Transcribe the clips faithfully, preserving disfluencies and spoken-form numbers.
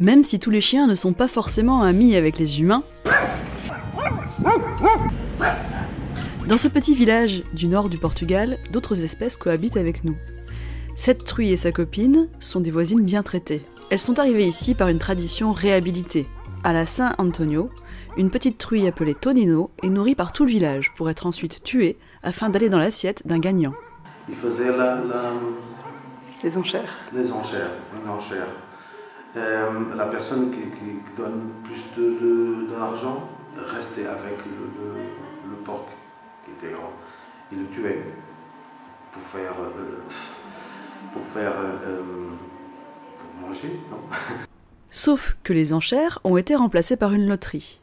Même si tous les chiens ne sont pas forcément amis avec les humains, dans ce petit village du nord du Portugal, d'autres espèces cohabitent avec nous. Cette truie et sa copine sont des voisines bien traitées. Elles sont arrivées ici par une tradition réhabilitée. À la Saint-Antonio, une petite truie appelée Tonino est nourrie par tout le village pour être ensuite tuée afin d'aller dans l'assiette d'un gagnant. Il faisait la, la... les enchères. Les enchères, une enchère. Euh, la personne qui, qui donne plus de, de, de l'argent restait avec le, le, le porc qui était grand. Il le tuait pour faire, euh, pour faire, euh, pour manger, non ? Sauf que les enchères ont été remplacées par une loterie.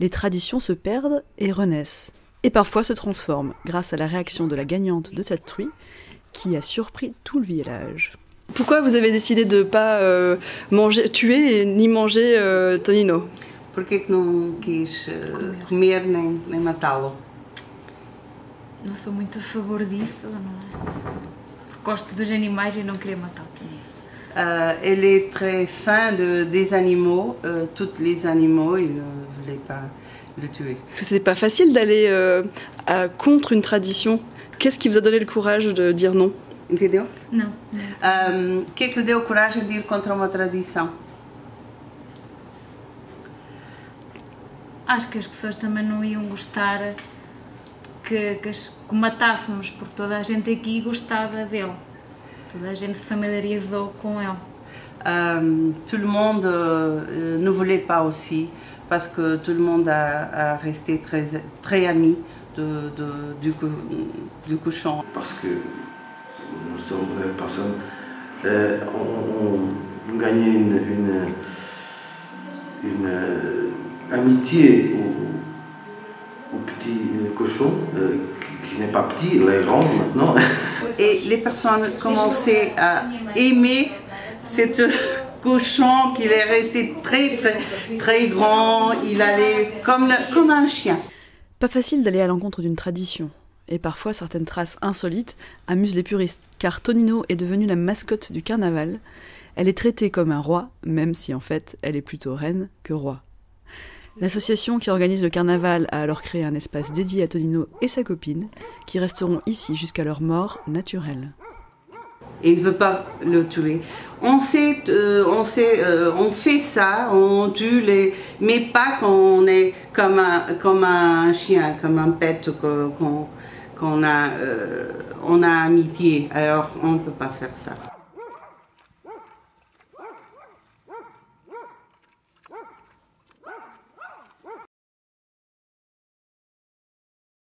Les traditions se perdent et renaissent, et parfois se transforment, grâce à la réaction de la gagnante de cette truie, qui a surpris tout le village. Pourquoi vous avez décidé de ne pas euh, manger, tuer et ni manger euh, Tonino? Pourquoi que não quis euh, comer nem, nem matá-lo? Não sou muito a favor disso, não é? Gosto dos animais e não queria matar o Tonino. Euh, elle est très fan de, des animaux, euh, tous les animaux, il ne voulait pas le tuer. C'est pas facile d'aller euh, contre une tradition. Qu'est-ce qui vous a donné le courage de dire non? Entendeu? Non. Euh, qu'est-ce qui vous a donné le courage de dire contre une tradition? Acho que as pessoas também não iam gostar que, que, que matássemos, porque toda a gente aqui gostava dele. La gente se familiarisait avec elle. Tout le monde euh, ne voulait pas aussi, parce que tout le monde a, a resté très, très ami de, de, du, du cochon. Parce que nous sommes des personnes, euh, on, on gagnait une, une, une euh, amitié au, au petit euh, cochon, euh, qui, qui n'est pas petit, il est grand maintenant. Et les personnes commençaient à aimer cet cochon qui est resté très très très grand, il allait comme, le, comme un chien. Pas facile d'aller à l'encontre d'une tradition, et parfois certaines traces insolites amusent les puristes, car Tonino est devenue la mascotte du carnaval, elle est traitée comme un roi, même si en fait elle est plutôt reine que roi. L'association qui organise le carnaval a alors créé un espace dédié à Tonino et sa copine, qui resteront ici jusqu'à leur mort naturelle. Il ne veut pas le tuer. On sait, euh, on sait, euh, on fait ça, on tue les, mais pas qu'on est comme un, comme un chien, comme un pet qu'on qu'on a, euh, on a amitié. Alors on ne peut pas faire ça.